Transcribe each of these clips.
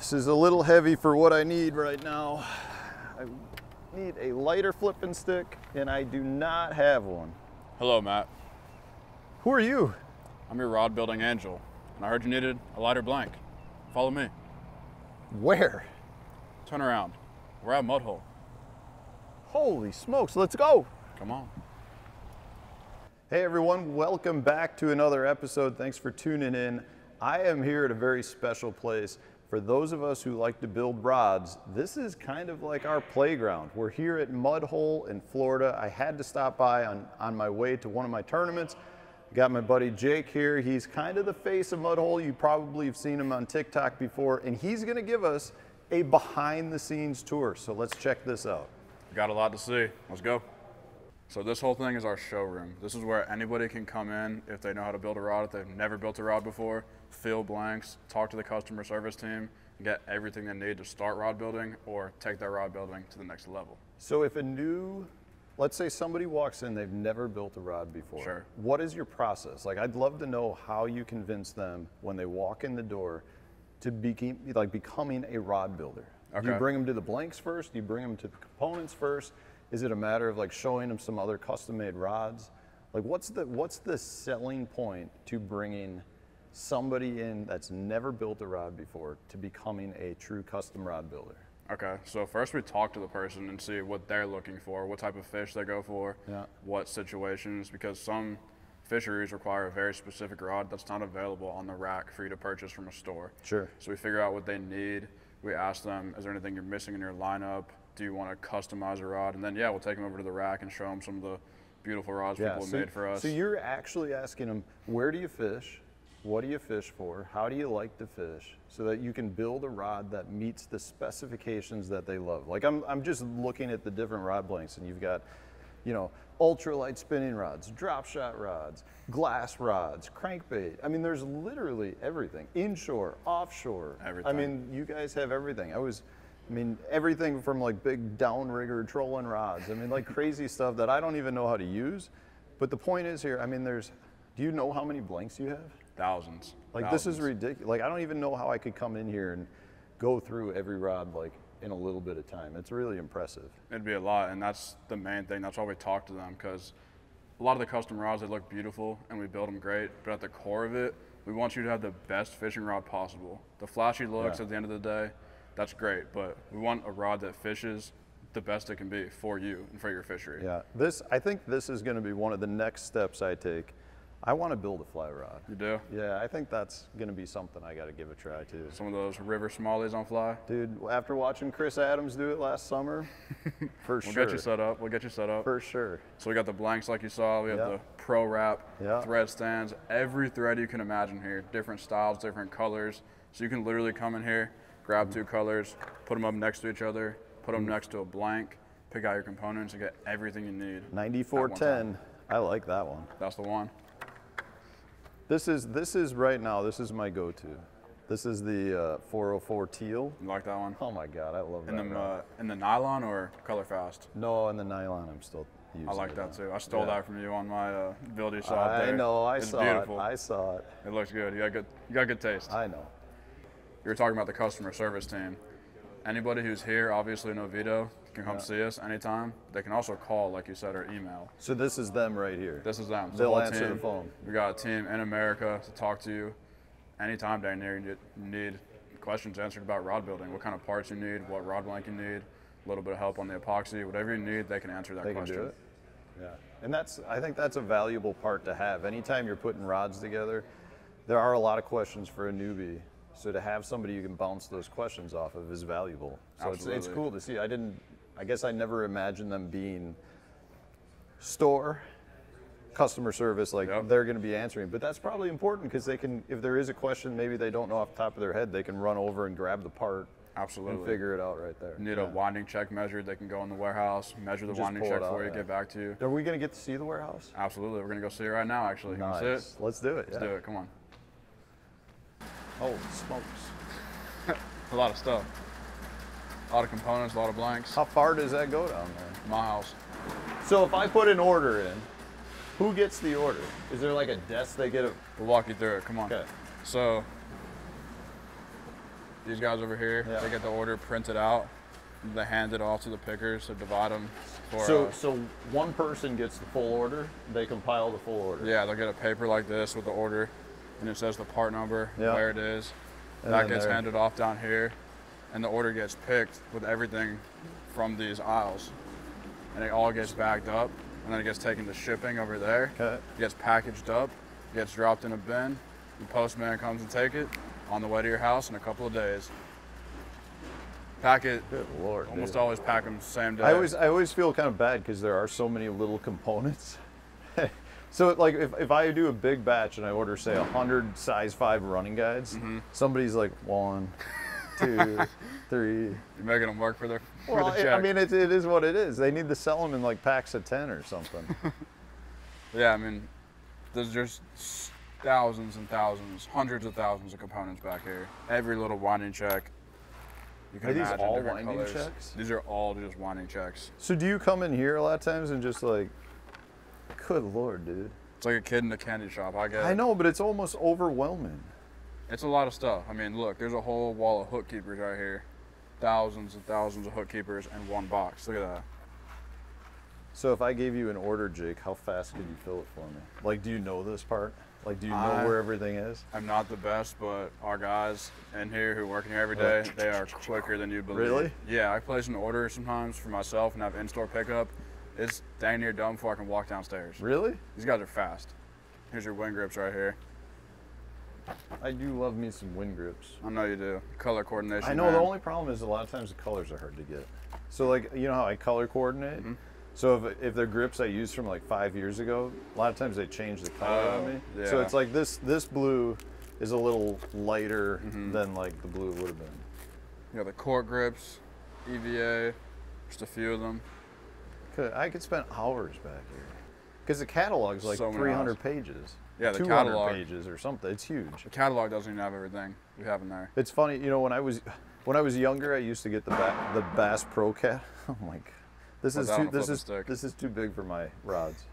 This is a little heavy for what I need right now. I need a lighter flipping stick, and I do not have one. Hello, Matt. Who are you? I'm your rod building angel, and I heard you needed a lighter blank. Follow me. Where? Turn around. We're at Mud Hole. Holy smokes, let's go. Come on. Hey everyone, welcome back to another episode. Thanks for tuning in. I am here at a very special place. For those of us who like to build rods, this is kind of like our playground. We're here at Mud Hole in Florida. I had to stop by on my way to one of my tournaments. Got my buddy Jake here. He's kind of the face of Mud Hole. You probably have seen him on TikTok before, and he's gonna give us a behind the scenes tour. So let's check this out. Got a lot to see, let's go. So this whole thing is our showroom. This is where anybody can come in if they know how to build a rod, if they've never built a rod before, fill blanks, talk to the customer service team, and get everything they need to start rod building or take their rod building to the next level. So if a new, let's say somebody walks in, they've never built a rod before. Sure. What is your process? Like, I'd love to know how you convince them when they walk in the door to be like becoming a rod builder. Okay. Do you bring them to the blanks first? Do you bring them to the components first? Is it a matter of like showing them some other custom-made rods? Like, what's the selling point to bringing somebody in that's never built a rod before to becoming a true custom rod builder? Okay, so first we talk to the person and see what they're looking for, what type of fish they go for, yeah, what situations, because some fisheries require a very specific rod that's not available on the rack for you to purchase from a store. Sure. So we figure out what they need. We ask them, is there anything you're missing in your lineup? Do you want to customize a rod? And then, yeah, we'll take them over to the rack and show them some of the beautiful rods people have made for us. So you're actually asking them, where do you fish? What do you fish for? How do you like to fish? So that you can build a rod that meets the specifications that they love. Like, I'm just looking at the different rod blanks, and you've got, you know, ultralight spinning rods, drop shot rods, glass rods, crankbait. I mean, there's literally everything. Inshore, offshore. Everything. I mean, you guys have everything. I mean, everything from like big downrigger trolling rods. I mean, like crazy stuff that I don't even know how to use. But the point is here, I mean, there's, do you know how many blanks you have? Thousands. Like, thousands. This is ridiculous. Like, I don't even know how I could come in here and go through every rod like in a little bit of time. It's really impressive. It'd be a lot, and that's the main thing. That's why we talk to them, because a lot of the custom rods, they look beautiful and we build them great, but at the core of it, we want you to have the best fishing rod possible. The flashy looks, yeah, at the end of the day, that's great, but we want a rod that fishes the best it can be for you and for your fishery. Yeah, this, I think this is going to be one of the next steps I take. I want to build a fly rod. You do? Yeah, I think that's going to be something I got to give a try to. Some of those river smallies on fly? Dude, after watching Chris Adams do it last summer, for sure. We'll get you set up. We'll get you set up. For sure. So we got the blanks like you saw. We have, yep, the pro wrap, yep, thread stands, every thread you can imagine here. Different styles, different colors. So you can literally come in here, grab, mm-hmm, two colors, put them up next to each other, put them, mm-hmm, next to a blank, pick out your components and get everything you need. 9410. I like that one. That's the one. This is right now, this is my go-to. This is the 404 teal. You like that one? Oh my God, I love that one. In the nylon or color fast? No, in the nylon, I'm still using it. I like that too. I stole, yeah, that from you on my ability shot there. I know, I saw it. It looks good. You got good taste. I know. You were talking about the customer service team. Anybody who's here, obviously in Oviedo, can come, yeah, see us anytime. They can also call, like you said, or email. So this is them right here. This is them. They'll answer the phone. We got a team in America to talk to you anytime down there. You need questions answered about rod building, what kind of parts you need, what rod blank you need, a little bit of help on the epoxy, whatever you need, they can answer that question. They can do it. Yeah, and that's, I think that's a valuable part to have. Anytime you're putting rods together, there are a lot of questions for a newbie. So to have somebody you can bounce those questions off of is valuable. So it's cool to see. I guess I never imagined them being store, customer service, like, yep, they're going to be answering. But that's probably important because they can, if there is a question maybe they don't know off the top of their head, they can run over and grab the part, absolutely, and figure it out right there. You need, yeah, a winding check measured, they can go in the warehouse, measure the winding check for you, yeah, get back to you. Are we going to get to see the warehouse? Absolutely. We're going to go see it right now, actually. Nice. You can see it? Let's do it. Let's, yeah, do it. Come on. Holy smokes. A lot of stuff. A lot of components, a lot of blanks. How far does that go down there? Miles. So if I put an order in, who gets the order? Is there like a desk they get? We'll walk you through it, come on. Okay. So, These guys over here, yeah, they get the order printed out. They hand it off to the pickers to divide them. For, so one person gets the full order. They compile the full order. Yeah, they'll get a paper like this with the order, and it says the part number, yeah, where it is. And that gets handed off down here, and the order gets picked with everything from these aisles. And it all gets bagged up, and then it gets taken to shipping over there. Okay. It gets packaged up, gets dropped in a bin. The postman comes and takes it on the way to your house in a couple of days. Pack it. Good Lord. Almost dude. Always pack them the same day. I always feel kind of bad because there are so many little components. So like if I do a big batch and I order say 100 size 5 running guides, mm-hmm, somebody's like 1, 2, 3. You're making them work for their check. I mean it is what it is. They need to sell them in like packs of 10 or something. Yeah, I mean there's just thousands and thousands, hundreds of thousands of components back here. Every little winding check. You can imagine all different colors. Checks? These are all just winding checks. So do you come in here a lot of times and just like, good Lord, dude. It's like a kid in a candy shop, I guess. I know, but it's almost overwhelming. It's a lot of stuff. I mean, look, there's a whole wall of hook keepers right here. Thousands and thousands of hook keepers in one box. Look at that. So if I gave you an order, Jake, how fast could you fill it for me? Like, do you know this part? Like, do you know where everything is? I'm not the best, but our guys in here who work in here every day, they are quicker than you believe. Really? Yeah, I place an order sometimes for myself and have in-store pickup. It's dang near done before I can walk downstairs. Really? These guys are fast. Here's your wind grips right here. I do love me some wind grips. I know you do. Color coordination. I know, man. The only problem is a lot of times the colors are hard to get. So, like, you know how I color coordinate? Mm-hmm. So if they're grips I used from like 5 years ago, a lot of times they change the color on me. Yeah. So it's like this blue is a little lighter, mm-hmm, than like the blue would have been. You know, the core grips, EVA, just a few of them. I could spend hours back here. Because the catalog's like so 300 pages. Yeah, the catalog. 200 pages or something. It's huge. The catalog doesn't even have everything we have in there. It's funny, you know, when I was younger, I used to get the Bass Pro cat. Oh my God. This is too big for my rods.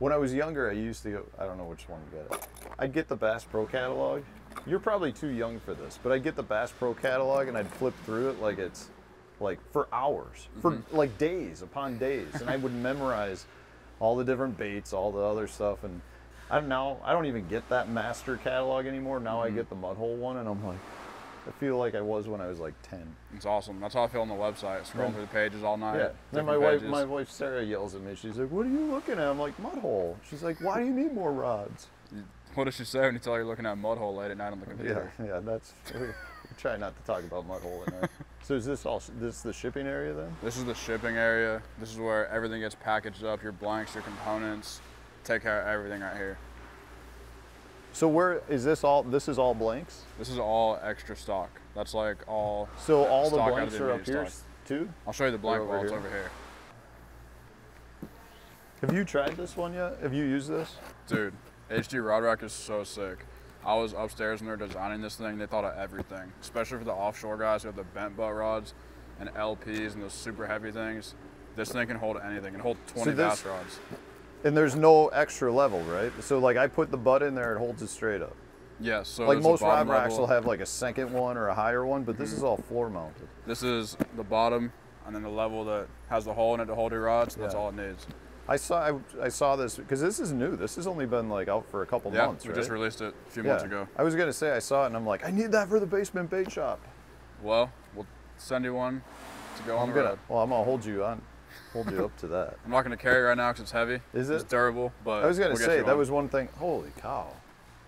When I was younger, I used to go, I don't know which one to get it. I'd get the Bass Pro catalog. You're probably too young for this, but I'd get the Bass Pro catalog and I'd flip through it like for hours, for like days upon days. And I would memorize all the different baits, all the other stuff. And I don't even get that master catalog anymore. Now I get the Mud Hole one and I'm like, I feel like I was when I was like 10. It's awesome. That's how I feel on the website, scrolling through the pages all night. Yeah. Then my wife Sarah yells at me. She's like, "What are you looking at?" I'm like, "Mud Hole." She's like, "Why do you need more rods?" What does she say when you tell her you're looking at Mud Hole late at night on the computer? Yeah, that's. We try not to talk about Mud Hole at night. So is this the shipping area then? This is the shipping area. This is where everything gets packaged up. Your blanks, your components. Take care of everything right here. So where is this all? This is all blanks? This is all extra stock. That's like all. So all the blanks are up here too? I'll show you the blank walls over here. Have you tried this one yet? Have you used this? Dude, HD Rod Rack is so sick. I was upstairs when they were designing this thing. They thought of everything, especially for the offshore guys who have the bent butt rods and LPs and those super heavy things. This thing can hold anything. It can hold 20 bass rods. And there's no extra level, right? So like I put the butt in there, it holds it straight up. Yeah, so like most rod racks will have like a second one or a higher one, but this is all floor mounted. This is the bottom and then the level that has the hole in it to hold your rods, so that's all it needs. I saw this, because this is new. This has only been like out for a couple months, right? We just released it a few months ago. I was gonna say I saw it and I'm like, I need that for the basement bait shop. Well, we'll send you one to go on the road. Well, I'm gonna hold you up to that. I'm not going to carry it right now because it's heavy. Is it? It's durable, but I was going to say, that was one thing. Holy cow.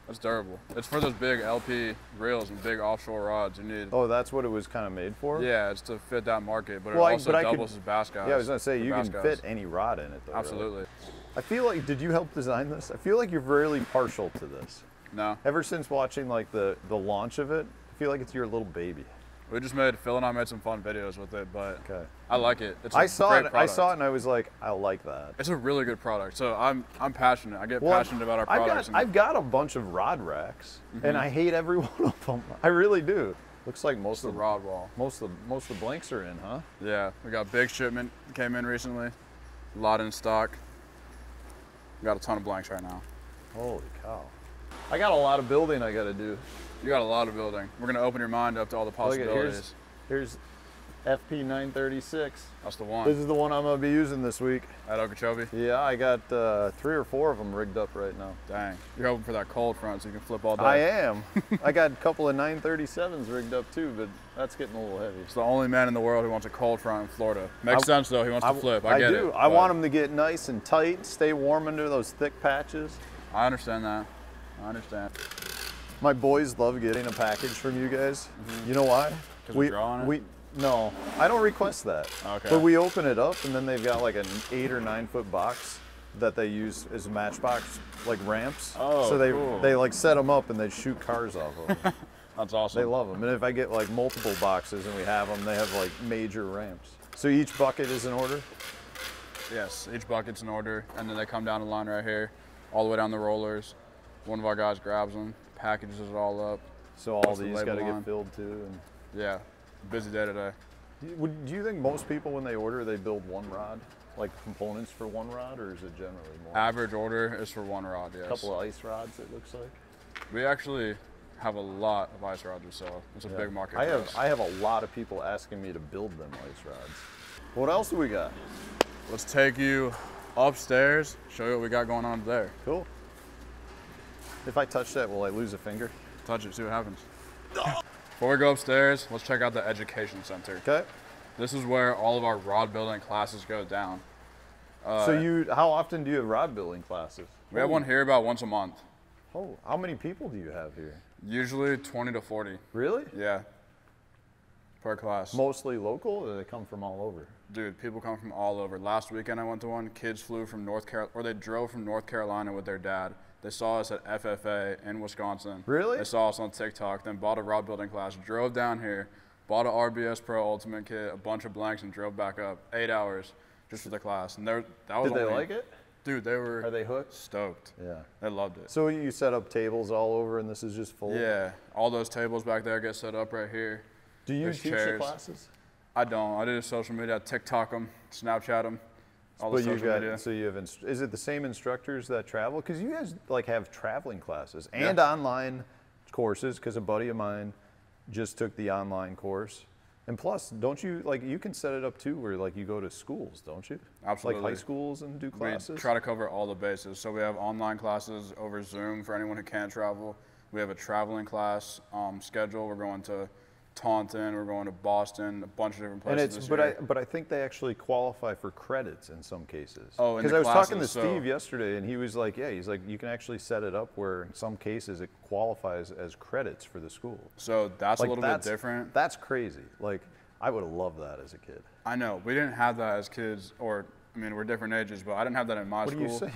That's durable. It's for those big LP reels and big offshore rods you need. Oh, that's what it was kind of made for? Yeah, it's to fit that market, but it also doubles as bass guys. Yeah, I was going to say, you can fit any rod in it, though. Absolutely. Really. I feel like, did you help design this? I feel like you're really partial to this. No. Ever since watching like the launch of it, I feel like it's your little baby. We just Phil and I made some fun videos with it, but I like it. It's I saw it and I was like, I like that. It's a really good product. So I'm passionate. I get passionate about our products. I've got a bunch of rod racks, and I hate every one of them. I really do. Looks like most of the rod wall. Most of the blanks are in, huh? Yeah. We got big shipment came in recently. A lot in stock. We got a ton of blanks right now. Holy cow. I got a lot of building I gotta do. You got a lot of building. We're going to open your mind up to all the possibilities. Here's FP936. That's the one. This is the one I'm going to be using this week. At Okeechobee? Yeah, I got 3 or 4 of them rigged up right now. Dang. You're hoping for that cold front so you can flip all day. I am. I got a couple of 937s rigged up too, but that's getting a little heavy. It's the only man in the world who wants a cold front in Florida. Makes sense though, he wants to flip. I get it. I do. I want them to get nice and tight, stay warm under those thick patches. I understand that. I understand. My boys love getting a package from you guys. Mm-hmm. You know why? Because we draw on it? No, I don't request that. Okay. But we open it up and then they've got like an 8 or 9 foot box that they use as matchbox, like ramps. Oh, so they like set them up and they shoot cars off of them. That's awesome. They love them. And if I get like multiple boxes and we have them, they have like major ramps. So each bucket is in order? Yes, each bucket's in order. And then they come down the line right here, all the way down the rollers. One of our guys grabs them, packages it all up. So all these gotta get filled too? And yeah. Busy day today. Do you think most people, when they order, they build one rod? Like components for one rod, or is it generally more? Average order is for one rod, yes. A couple of ice rods, it looks like. We actually have a lot of ice rods we sell. It's a big market. I have a lot of people asking me to build them ice rods. What else do we got? Let's take you upstairs, show you what we got going on there. Cool. If I touch that, will I lose a finger? Touch it, see what happens. Before we go upstairs, let's check out the education center. Okay. This is where all of our rod building classes go down. So how often do you have rod building classes? We have one here about once a month. Oh, how many people do you have here? Usually 20 to 40. Really? Yeah, per class. Mostly local, or they come from all over? Dude, people come from all over. Last weekend I went to one, kids flew from North Carolina, or they drove from North Carolina with their dad. They saw us at FFA in Wisconsin. Really? They saw us on TikTok, then bought a rod building class, drove down here, bought an RBS Pro Ultimate kit, a bunch of blanks, and drove back up. 8 hours just for the class. And did they like it? Dude, they were. Are they hooked? Stoked. Yeah. They loved it. So you set up tables all over, and this is just full? Yeah. All those tables back there get set up right here. Do you teach the classes? I don't. I do social media. I TikTok them, Snapchat them. Is it the same instructors that travel? Because you guys like have traveling classes and online courses. Because a buddy of mine just took the online course, and plus, don't you like you can set it up too, where like you go to schools, don't you? Absolutely. Like high schools and do classes. We try to cover all the bases. So we have online classes over Zoom for anyone who can't travel. We have a traveling class schedule. We're going to Taunton, we're going to Boston, a bunch of different places. But I think they actually qualify for credits in some cases. Oh, because I was talking to Steve yesterday, and he was like, "Yeah, he's like, you can actually set it up where in some cases it qualifies as credits for the school." So that's like, a little bit different. That's crazy. Like, I would have loved that as a kid. I know we didn't have that as kids, or I mean, we're different ages, but I didn't have that in my school. What are you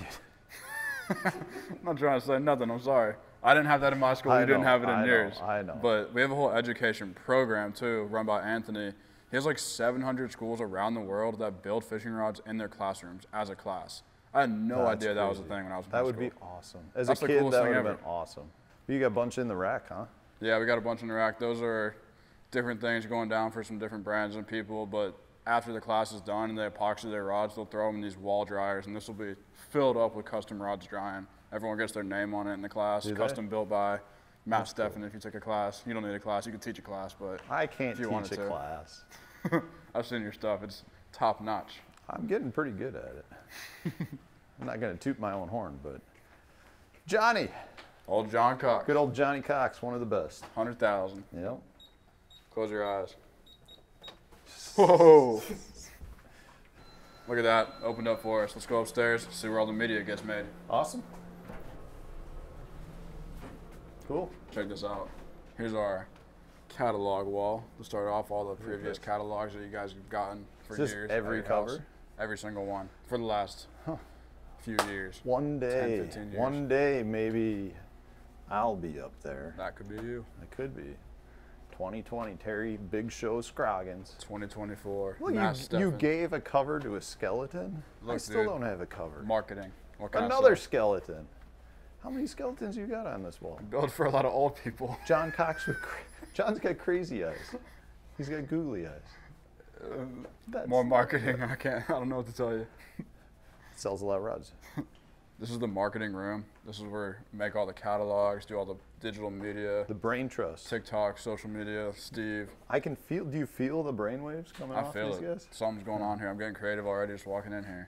saying? I'm not trying to say nothing. I'm sorry. I didn't have that in my school. You didn't have it in yours. I know. But we have a whole education program too, run by Anthony. He has like 700 schools around the world that build fishing rods in their classrooms as a class. I had no idea that was a thing when I was in high school. That would be awesome. As a kid, that would have been awesome. You got a bunch in the rack, huh? Yeah, we got a bunch in the rack. Those are different things going down for some different brands and people, but after the class is done and they epoxy their rods, they'll throw them in these wall dryers, and this will be filled up with custom rods drying. Everyone gets their name on it in the class, custom built by Matt Steffen. If you took a class, you don't need a class, you can teach a class, but I can't teach a class. I've seen your stuff, it's top notch. I'm getting pretty good at it. I'm not gonna toot my own horn, but Johnny. Old John Cox. Good old Johnny Cox, one of the best. 100,000. Yep. Close your eyes. Whoa. Look at that, opened up for us. Let's go upstairs, see where all the media gets made. Awesome. Cool. Check this out. Here's our catalog wall. To start off, all the previous catalogs that you guys have gotten for years. Every cover? Every single one for the last few years. One day, 10, 15 years. One day maybe I'll be up there. That could be you. It could be. 2020 Terry Big Show Scroggins. 2024. Well, you gave a cover to a skeleton? Look, I still don't have a cover. Marketing. Another skeleton. How many skeletons you got on this wall? Built for a lot of old people. John Cox, John's got crazy eyes. He's got googly eyes. More marketing, I don't know what to tell you. Sells a lot of rods. This is the marketing room. This is where we make all the catalogs, do all the digital media. The brain trust. TikTok, social media, Steve. I can feel, do you feel the brain waves coming off these guys? Something's going on here. I'm getting creative already just walking in here.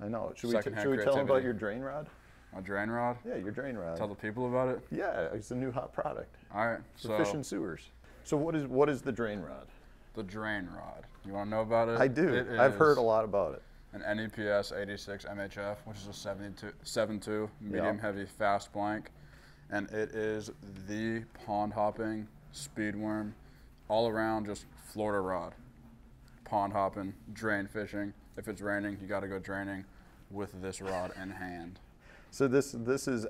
I know. Should we tell them about your drain rod? My drain rod? Yeah, your drain rod. Tell the people about it? Yeah, it's a new hot product. All right. So fish and sewers. So what is the drain rod? The drain rod. You want to know about it? I do. I've heard a lot about it. An NEPS 86 MHF, which is a 7.2 medium heavy fast blank. And it is the pond hopping, speed worm, all around just Florida rod. Pond hopping, drain fishing. If it's raining, you gotta go draining with this rod in hand. So this is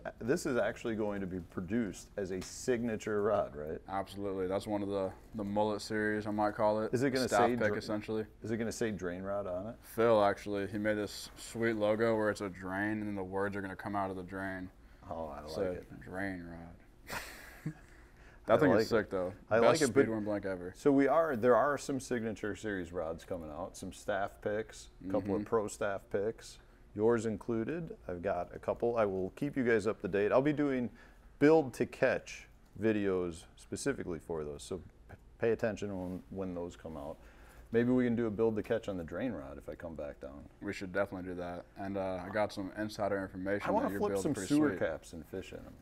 actually going to be produced as a signature rod, right? Absolutely. That's one of the mullet series, I might call it. Is it going to say pick, essentially? Is it going to say drain rod on it? Phil, actually, he made this sweet logo where it's a drain and then the words are going to come out of the drain. Oh, I like it. Drain rod. That thing is sick, though. I like it. Best speedworm blank ever. So there are some signature series rods coming out, some staff picks, a couple of pro staff picks. Yours included. I've got a couple. I will keep you guys up to date. I'll be doing build to catch videos specifically for those, so pay attention when those come out. Maybe we can do a build to catch on the drain rod if I come back down. We should definitely do that. And I got some insider information. I want to flip some sewer caps and fish in them.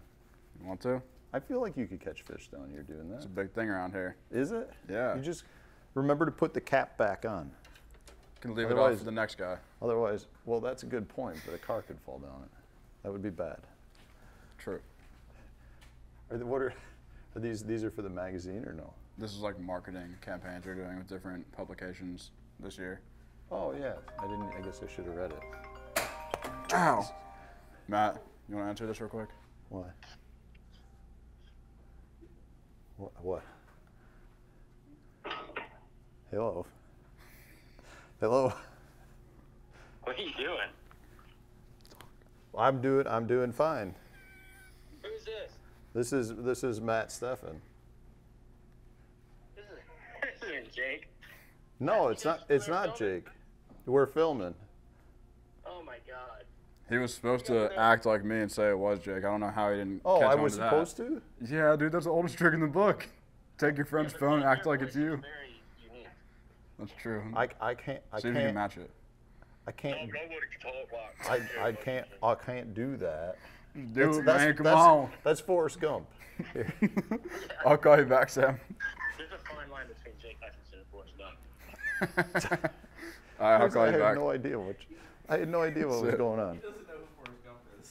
You want to? I feel like you could catch fish down here doing that. It's a big thing around here. Is it? Yeah. You just remember to put the cap back on. Can leave it off to the next guy. Otherwise, well, that's a good point, but a car could fall down it. That would be bad. True. Are these are for the magazine or no? This is like marketing campaigns we're doing with different publications this year. Oh yeah, I guess I should have read it. Ow! Matt, you want to answer this real quick? What? What? Hello. Hello. What are you doing? I'm doing fine. Who's this? This is Matt Steffen. This isn't Jake. No, it's not Jake. We're filming. Oh my God. He was supposed to act like me and say it was Jake. I don't know how he didn't. Oh, catch I was supposed to? Yeah, dude, that's the oldest trick in the book. Take your friend's phone and act like it's you. That's true. I can't. See if you can match it. I can't. I can't do that. Dude, man, come on. That's Forrest Gump. I'll call you back, Sam. There's a fine line between Jake Asinson and Forrest Gump. All right, I'll call you back. I had no idea what was going on. He doesn't know who Forrest Gump is.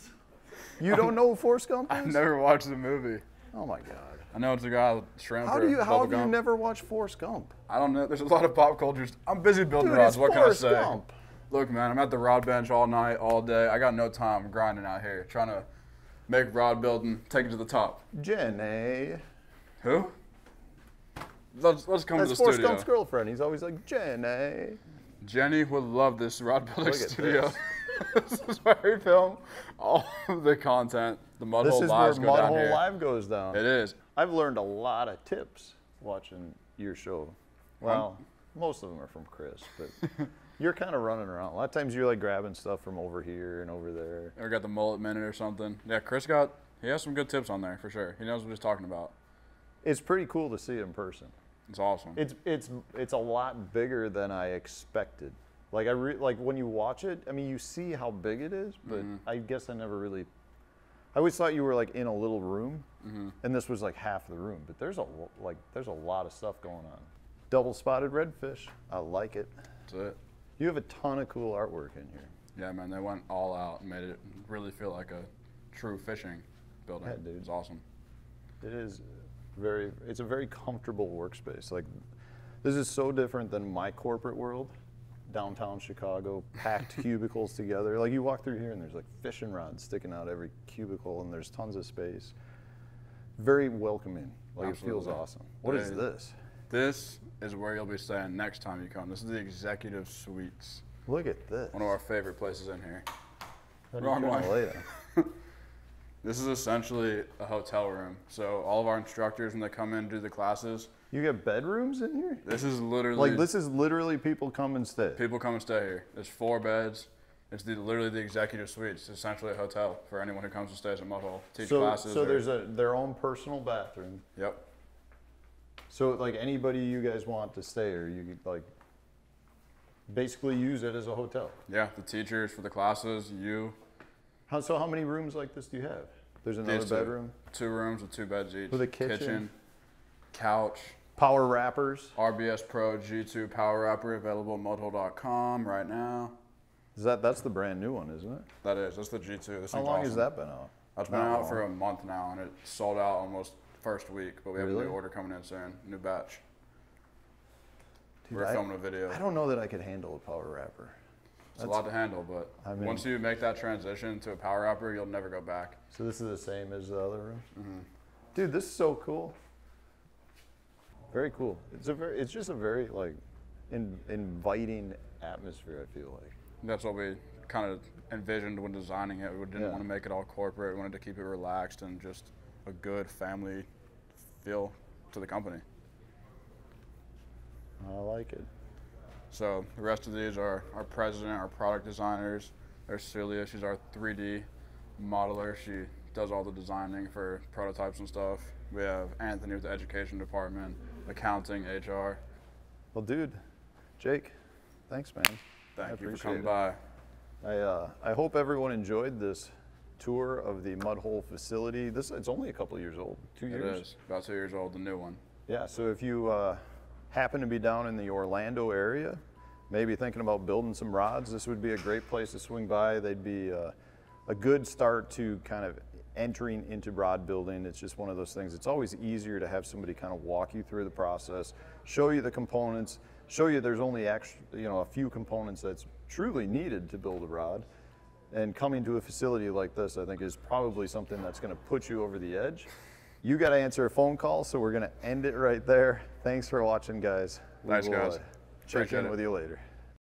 You don't know who Forrest Gump is? I've never watched the movie. Oh my God. I know it's a guy with shrimp. How have you never watched Forrest Gump? I don't know. There's a lot of pop cultures. I'm busy building rods. What can I say? Gump. Look, man, I'm at the rod bench all night, all day. I got no time. I'm grinding out here, trying to make rod building, take it to the top. Jenny. Who? Let's come to the studio. That's Forrest Gump's girlfriend. He's always like, Jenny. Jenny would love this rod building studio. This is where we film all of the content. The Mud Hole Live goes down here. This is where Mud Hole Live goes down. It is. I've learned a lot of tips watching your show. Well, most of them are from Chris, but you're kind of running around. A lot of times you're like grabbing stuff from over here and over there. Or got the mullet minute or something. Yeah, Chris has some good tips on there for sure. He knows what he's talking about. It's pretty cool to see in person. It's awesome. It's a lot bigger than I expected. Like like when you watch it, I mean, you see how big it is, but I guess I never really. I always thought you were like in a little room, and this was like half the room. But there's a lot of stuff going on. Double spotted redfish, I like it. That's it. You have a ton of cool artwork in here. Yeah, man, they went all out and made it really feel like a true fishing building. Yeah, dude, it's awesome. It is very. It's a very comfortable workspace. Like, this is so different than my corporate world. Downtown Chicago, packed cubicles together. Like you walk through here and there's like fishing rods sticking out every cubicle and there's tons of space. Very welcoming. Like Absolutely. It feels awesome. What is this? This is where you'll be staying next time you come. This is the Executive Suites. Look at this. One of our favorite places in here. Wrong way. This is essentially a hotel room. So all of our instructors, when they come in and do the classes, you get bedrooms in here? This is literally people come and stay. People come and stay here. There's 4 beds. It's literally the executive suite. It's essentially a hotel for anyone who comes and stays at Mud Hole. Teach classes. So there's their own personal bathroom. Yep. So like anybody you guys want to stay, or you could like basically use it as a hotel. Yeah, the teachers for the classes, you. So how many rooms like this do you have? There's another bedroom. Two rooms with two beds each. With a kitchen. Couch. Power wrappers. RBS Pro G2 Power Wrapper available at mudhole.com right now. That's the brand new one, isn't it? That is. That's the G2. This How long awesome. Has that been out? That's been out for a month now, and it sold out almost first week. But we have a new order coming in soon, new batch. Dude, We're filming a video. I don't know that I could handle a power wrapper. It's a lot to handle, but I mean, once you make that transition to a power wrapper, you'll never go back. So this is the same as the other room? Mm-hmm. Dude, this is so cool. Very cool. It's just a very like inviting atmosphere, I feel like. That's what we kind of envisioned when designing it. We didn't want to make it all corporate. We wanted to keep it relaxed and just a good family feel to the company. I like it. So the rest of these are our president, our product designers. There's Celia. She's our 3D modeler. She does all the designing for prototypes and stuff. We have Anthony with the education department, accounting, HR. Well, dude, Jake, thanks, man. Thank you for coming by. I hope everyone enjoyed this tour of the Mud Hole facility. It's only a couple of years old, 2 years. It is, about 2 years old, the new one. Yeah, so if you happen to be down in the Orlando area, maybe thinking about building some rods, this would be a great place to swing by. They'd be a good start to kind of entering into rod building. It's just one of those things. It's always easier to have somebody kind of walk you through the process, show you the components, show you there's only actually, you know, a few components that's truly needed to build a rod. And coming to a facility like this, I think, is probably something that's going to put you over the edge. You got to answer a phone call, so we're going to end it right there. Thanks for watching, guys. Thanks, guys. Check in with you later.